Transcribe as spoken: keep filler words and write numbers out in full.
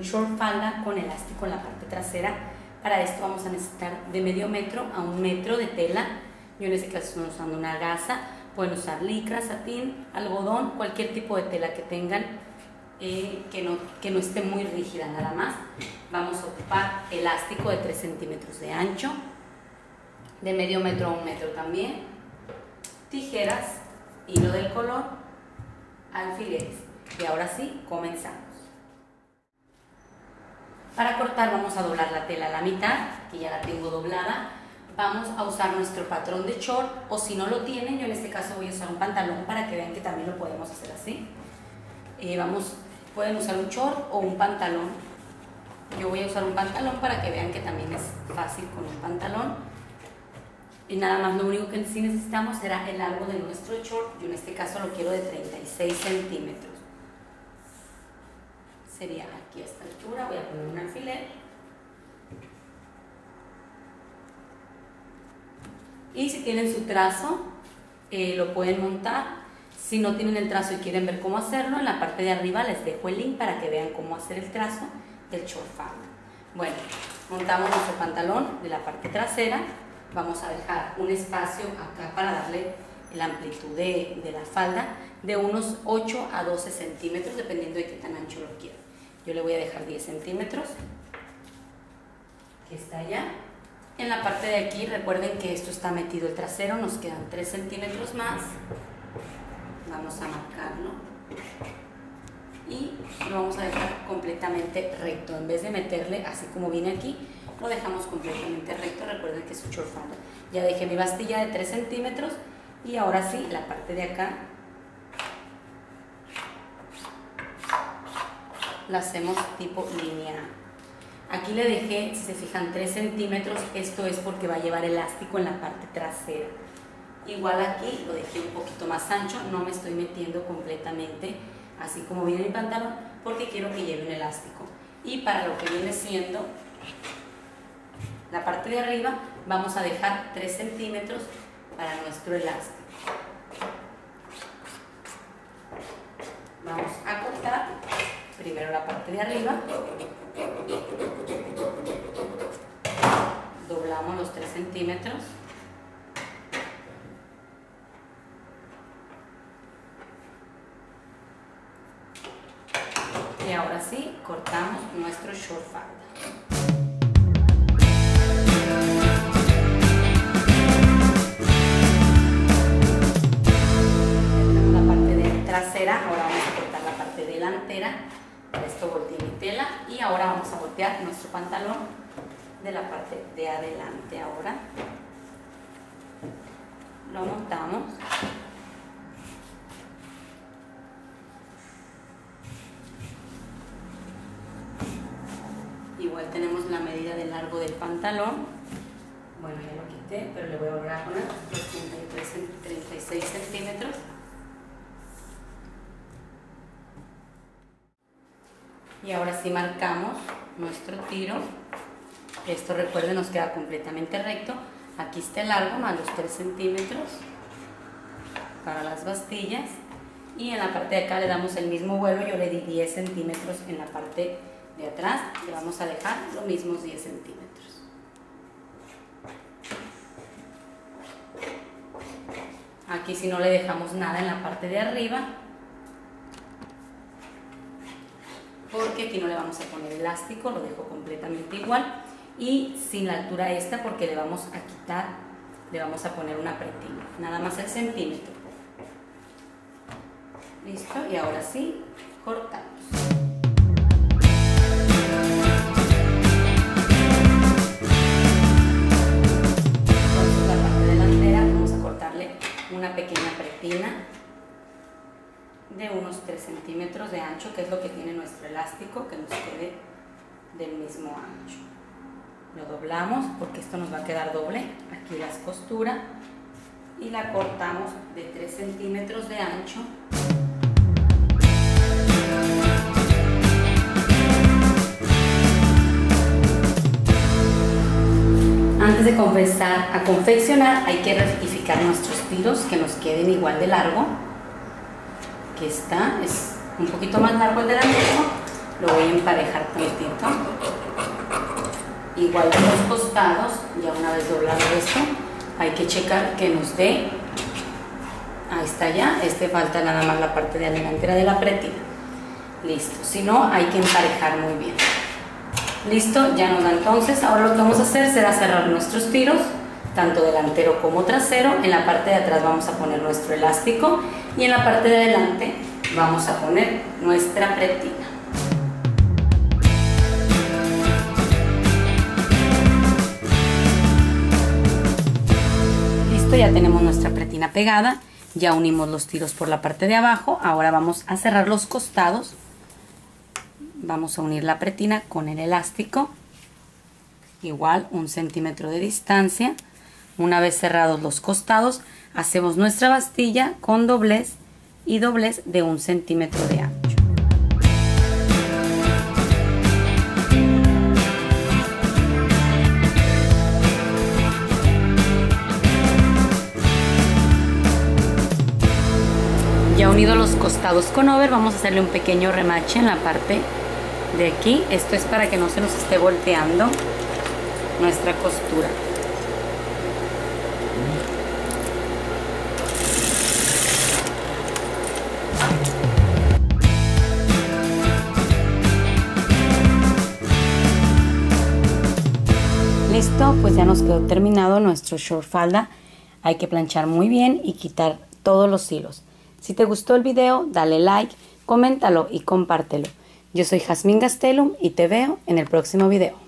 un short falda con elástico en la parte trasera. Para esto vamos a necesitar de medio metro a un metro de tela. Yo en este caso estoy usando una gasa. Pueden usar licra, satín, algodón, cualquier tipo de tela que tengan, eh, que, no, que no esté muy rígida nada más. Vamos a ocupar elástico de tres centímetros de ancho, de medio metro a un metro también, tijeras, hilo del color, alfileres. Y ahora sí, comenzamos. Para cortar vamos a doblar la tela a la mitad, que ya la tengo doblada. Vamos a usar nuestro patrón de short, o si no lo tienen, yo en este caso voy a usar un pantalón para que vean que también lo podemos hacer así. Eh, vamos, pueden usar un short o un pantalón. Yo voy a usar un pantalón para que vean que también es fácil con un pantalón. Y nada más, lo único que sí necesitamos será el largo de nuestro short. Yo en este caso lo quiero de treinta y seis centímetros. Sería aquí a esta altura. Voy a poner un alfiler. Y si tienen su trazo, eh, lo pueden montar. Si no tienen el trazo y quieren ver cómo hacerlo, en la parte de arriba les dejo el link para que vean cómo hacer el trazo del short falda. Bueno, montamos nuestro pantalón de la parte trasera. Vamos a dejar un espacio acá para darle la amplitud de, de la falda, de unos ocho a doce centímetros, dependiendo de qué tan ancho lo quiero. Yo le voy a dejar diez centímetros, que está allá. En la parte de aquí, recuerden que esto está metido el trasero, nos quedan tres centímetros más. Vamos a marcarlo y lo vamos a dejar completamente recto. En vez de meterle así como viene aquí, lo dejamos completamente recto. Recuerden que es un short falda. Ya dejé mi bastilla de tres centímetros y ahora sí, la parte de acá la hacemos tipo línea. Aquí le dejé, si se fijan, tres centímetros, esto es porque va a llevar elástico en la parte trasera. Igual aquí lo dejé un poquito más ancho, no me estoy metiendo completamente así como viene mi pantalón, porque quiero que lleve un elástico. Y para lo que viene siendo la parte de arriba, vamos a dejar tres centímetros para nuestro elástico. Vamos a cortar primero la parte de arriba. Doblamos los tres centímetros. Y ahora sí, cortamos nuestro short falda. La parte de trasera, ahora vamos a cortar la parte delantera. Para esto volteé mi tela y ahora vamos a voltear nuestro pantalón de la parte de adelante. Ahora lo montamos. Igual tenemos la medida de largo del pantalón. Bueno, ya lo quité, pero le voy a volver a poner treinta y seis centímetros. Y ahora sí marcamos nuestro tiro. Esto, recuerden, nos queda completamente recto. Aquí está el largo más los tres centímetros para las bastillas. Y en la parte de acá le damos el mismo vuelo. Yo le di diez centímetros en la parte de atrás. Le vamos a dejar los mismos diez centímetros. Aquí si no le dejamos nada en la parte de arriba, porque aquí no le vamos a poner elástico, lo dejo completamente igual y sin la altura esta, porque le vamos a quitar, le vamos a poner una pretina, nada más el centímetro. Listo, y ahora sí, cortamos. Con la parte delantera vamos a cortarle una pequeña pretina de unos tres centímetros de ancho, que es lo que tiene nuestro elástico, que nos quede del mismo ancho. Lo doblamos porque esto nos va a quedar doble. Aquí las costuras y la cortamos de tres centímetros de ancho. Antes de comenzar a confeccionar hay que rectificar nuestros tiros que nos queden igual de largo. Aquí está, es un poquito más largo el delantero, lo voy a emparejar tantito, igual que los costados. Ya una vez doblado esto, hay que checar que nos dé, ahí está ya, este falta nada más la parte de delantera de la pretina, listo, si no hay que emparejar muy bien, listo, ya nos da. Entonces ahora lo que vamos a hacer será cerrar nuestros tiros, tanto delantero como trasero. En la parte de atrás vamos a poner nuestro elástico y en la parte de adelante vamos a poner nuestra pretina. Listo, ya tenemos nuestra pretina pegada, ya unimos los tiros por la parte de abajo. Ahora vamos a cerrar los costados, vamos a unir la pretina con el elástico, igual un centímetro de distancia. Una vez cerrados los costados, hacemos nuestra bastilla con doblez y doblez de un centímetro de ancho. Ya unidos los costados con over, vamos a hacerle un pequeño remache en la parte de aquí. Esto es para que no se nos esté volteando nuestra costura. Listo, pues ya nos quedó terminado nuestro short falda. Hay que planchar muy bien y quitar todos los hilos. Si te gustó el video, dale like, coméntalo y compártelo. Yo soy Jazmín Gastelum y te veo en el próximo video.